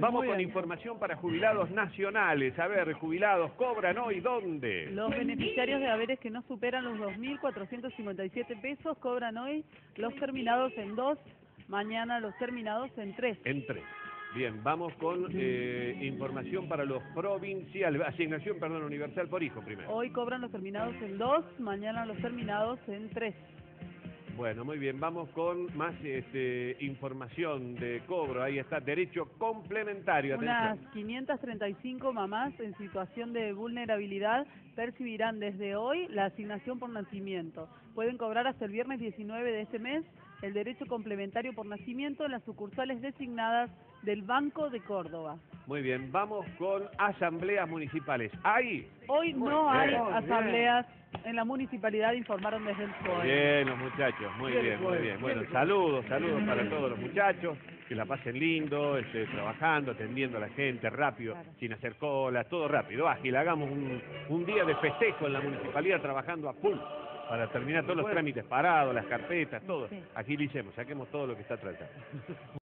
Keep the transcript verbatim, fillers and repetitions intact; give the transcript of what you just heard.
Vamos con información para jubilados nacionales. A ver, jubilados, ¿cobran hoy dónde? Los beneficiarios de haberes que no superan los dos mil cuatrocientos cincuenta y siete pesos cobran hoy los terminados en dos, mañana los terminados en tres. En tres. Bien, vamos con eh, información para los provinciales, asignación, perdón, universal por hijo primero. Hoy cobran los terminados en dos, mañana los terminados en tres. Bueno, muy bien, vamos con más este, información de cobro. Ahí está, derecho complementario. Atención. Unas quinientas treinta y cinco mamás en situación de vulnerabilidad percibirán desde hoy la asignación por nacimiento. Pueden cobrar hasta el viernes diecinueve de este mes el derecho complementario por nacimiento en las sucursales designadas del Banco de Córdoba. Muy bien, vamos con asambleas municipales. ¿Hay? Hoy no hay asambleas en la municipalidad, informaron desde el P O E. Bien, los muchachos, muy bien, muy bien. Bueno, saludos, saludos para todos los muchachos, que la pasen lindo, este, trabajando, atendiendo a la gente rápido, claro, sin hacer cola, todo rápido, ágil. Hagamos un, un día de festejo en la municipalidad trabajando a full, para terminar todos los trámites parados, las carpetas, todo. Agilicemos, saquemos todo lo que está tratando.